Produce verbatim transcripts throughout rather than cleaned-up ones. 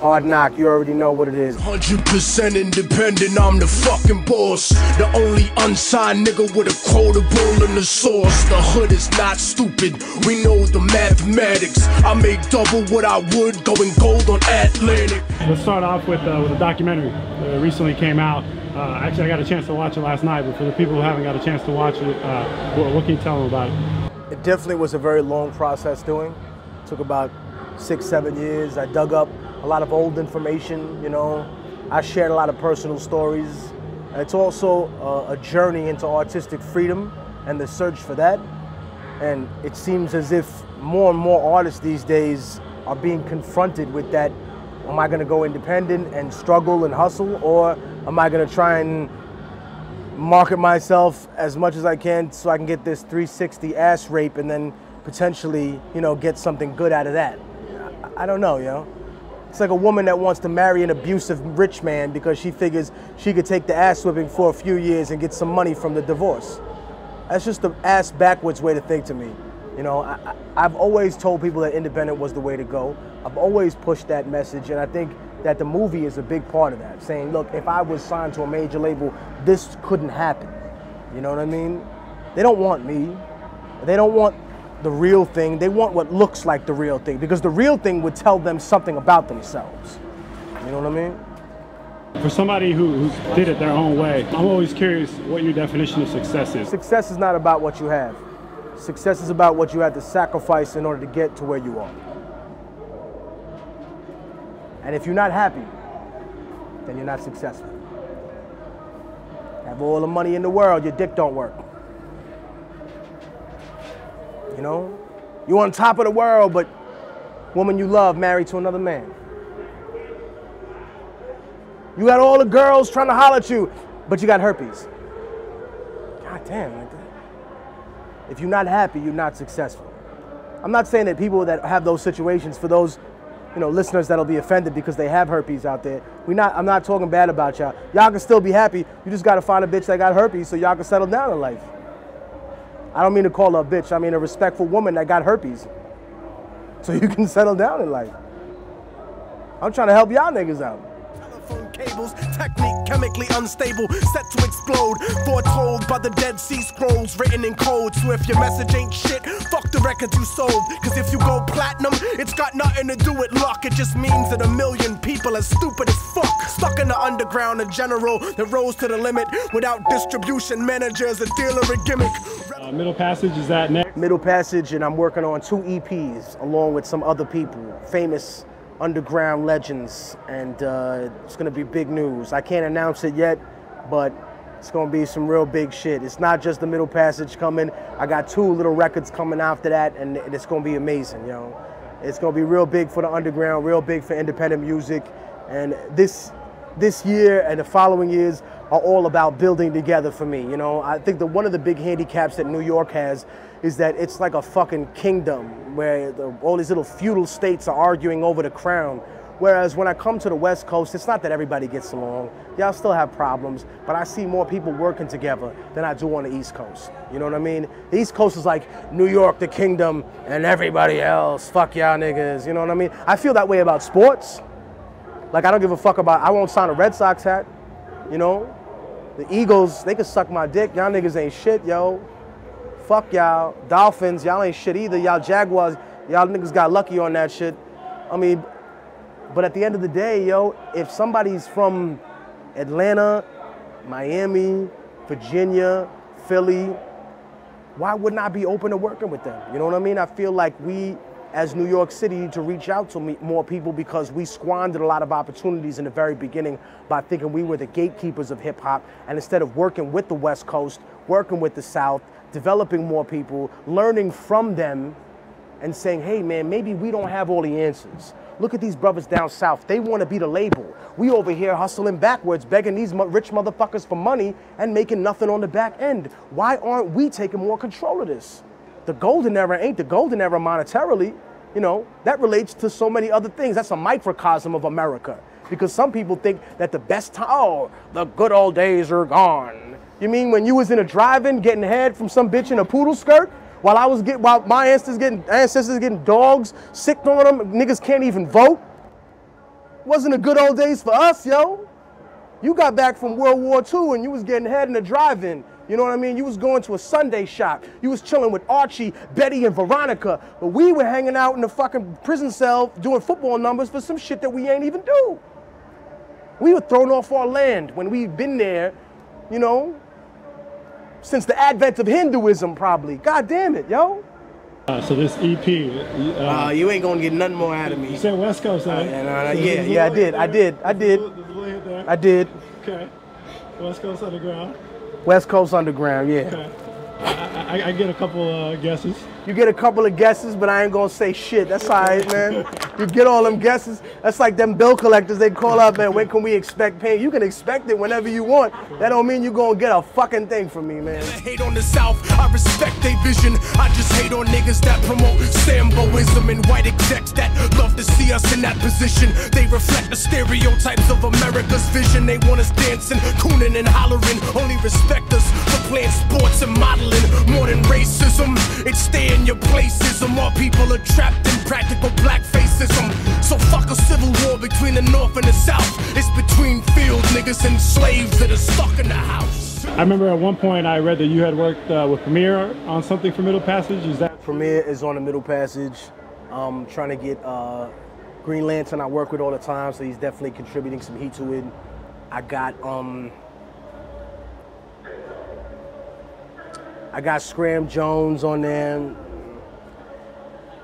Hard Knock, you already know what it is. one hundred percent independent, I'm the fucking boss. The only unsigned nigga with a quotable in the source. The hood is not stupid, we know the mathematics. I make double what I would going gold on Atlantic. Let's start off with, uh, with a documentary that recently came out. Uh, actually, I got a chance to watch it last night, but for the people who haven't got a chance to watch it, uh, what, what can you tell them about it? It definitely was a very long process doing. It took about six, seven years. I dug up a lot of old information, you know. I shared a lot of personal stories. It's also uh, a journey into artistic freedom and the search for that. And it seems as if more and more artists these days are being confronted with that. Am I gonna go independent and struggle and hustle, or am I gonna try and market myself as much as I can so I can get this three sixty ass rape and then potentially, you know, get something good out of that? I, I don't know, you know. It's like a woman that wants to marry an abusive rich man because she figures she could take the ass whipping for a few years and get some money from the divorce. That's just the ass backwards way to think to me. You know, I, I've always told people that independent was the way to go. I've always pushed that message, and I think that the movie is a big part of that, saying, look, if I was signed to a major label, this couldn't happen. You know what I mean? They don't want me. They don't want the real thing, they want what looks like the real thing, because the real thing would tell them something about themselves. You know what I mean? For somebody who, who did it their own way, I'm always curious what your definition of success is. Success is not about what you have. Success is about what you have to sacrifice in order to get to where you are. And if you're not happy, then you're not successful. Have all the money in the world, your dick don't work. You know, you're on top of the world, but woman you love married to another man. You got all the girls trying to holler at you, but you got herpes. God damn, like that. If you're not happy, you're not successful. I'm not saying that people that have those situations, for those, you know, listeners that'll be offended because they have herpes out there. We not, I'm not talking bad about y'all. Y'all can still be happy. You just gotta find a bitch that got herpes so y'all can settle down in life. I don't mean to call her a bitch, I mean a respectful woman that got herpes. So you can settle down in life. I'm trying to help y'all niggas out. Telephone cables, technique chemically unstable, set to explode, foretold by the Dead Sea Scrolls, written in code. So if your message ain't shit, fuck the records you sold. Cause if you go platinum, it's got nothing to do with luck. It just means that a million people are stupid as fuck. Stuck in the underground, a general that rose to the limit without distribution managers, a dealer, a gimmick. Uh, Middle Passage, is that next? Middle Passage, and I'm working on two E Ps along with some other people, famous underground legends, and uh, it's gonna be big news. I can't announce it yet, but it's gonna be some real big shit. It's not just the Middle Passage coming. I got two little records coming after that, and it's gonna be amazing, you know. It's gonna be real big for the underground, real big for independent music, and this, this year and the following years are all about building together for me, you know? I think that one of the big handicaps that New York has is that it's like a fucking kingdom where the, all these little feudal states are arguing over the crown. Whereas when I come to the West Coast, it's not that everybody gets along. Y'all still have problems, but I see more people working together than I do on the East Coast. You know what I mean? The East Coast is like New York, the kingdom, and everybody else, fuck y'all niggas, you know what I mean? I feel that way about sports. Like, I don't give a fuck about, I won't sign a Red Sox hat, you know? The Eagles, they could suck my dick. Y'all niggas ain't shit, yo. Fuck y'all. Dolphins, y'all ain't shit either. Y'all Jaguars, y'all niggas got lucky on that shit. I mean, but at the end of the day, yo, if somebody's from Atlanta, Miami, Virginia, Philly, why wouldn't I be open to working with them? You know what I mean? I feel like we, as New York City, need to reach out to more people because we squandered a lot of opportunities in the very beginning by thinking we were the gatekeepers of hip hop, and instead of working with the West Coast, working with the South, developing more people, learning from them, and saying, hey man, maybe we don't have all the answers. Look at these brothers down South, they wanna be the label. We over here hustling backwards, begging these rich motherfuckers for money and making nothing on the back end. Why aren't we taking more control of this? The golden era ain't the golden era monetarily, you know, that relates to so many other things. That's a microcosm of America, because some people think that the best time, oh, the good old days are gone. You mean when you was in a drive-in getting head from some bitch in a poodle skirt, while I was getting, while my ancestors getting, ancestors getting dogs, sick on them, niggas can't even vote? Wasn't the good old days for us, yo. You got back from World War Two and you was getting head in the drive-in. You know what I mean? You was going to a Sunday shop. You was chilling with Archie, Betty, and Veronica. But we were hanging out in the fucking prison cell doing football numbers for some shit that we ain't even do. We were thrown off our land when we've been there, you know, since the advent of Hinduism, probably. God damn it, yo. Uh, so this E P. Uh, uh, you ain't gonna get nothing more out of me. You said West Coast, huh? Uh, and, uh, so yeah, yeah, I did, I did, I did, I did. Okay. West Coast Underground. West Coast Underground, yeah. Okay. I, I, I get a couple of uh, guesses. You get a couple of guesses, but I ain't gonna say shit. That's all right, man. You get all them guesses. That's like them bill collectors. They call up, man, when can we expect pay? You can expect it whenever you want. That don't mean you gonna get a fucking thing from me, man. I hate on the South. I respect their vision. I just hate on niggas that promote Samboism and white execs that love to see us in that position. They reflect the stereotypes of America's vision. They want us dancing, cooning and hollering. Only respect us for playing sports and modeling. More than racism, it's stay in your places. And more people are trapped in practical black facism. So fuck a civil war between the North and the South. It's between field niggas and slaves that are stuck in the house. I remember at one point I read that you had worked uh, with Premier on something for Middle Passage. Is that Premier is on the Middle Passage. Um, trying to get uh, Green Lantern. I work with all the time, so he's definitely contributing some heat to it. I got um. I got Scram Jones on there.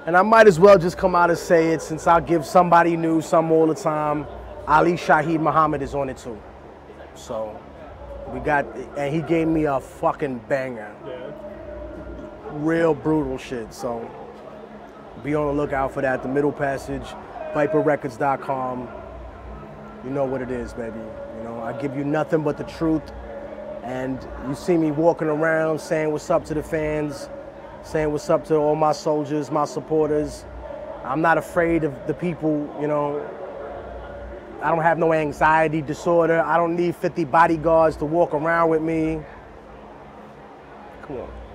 And I might as well just come out and say it since I'll give somebody new some all the time. Ali Shaheed Muhammad is on it too. So we got, and he gave me a fucking banger. Yeah. Real brutal shit. So be on the lookout for that. The Middle Passage, Viper Records dot com. You know what it is, baby. You know, I give you nothing but the truth. And you see me walking around saying what's up to the fans, saying what's up to all my soldiers, my supporters. I'm not afraid of the people, you know. I don't have no anxiety disorder. I don't need fifty bodyguards to walk around with me. Come on.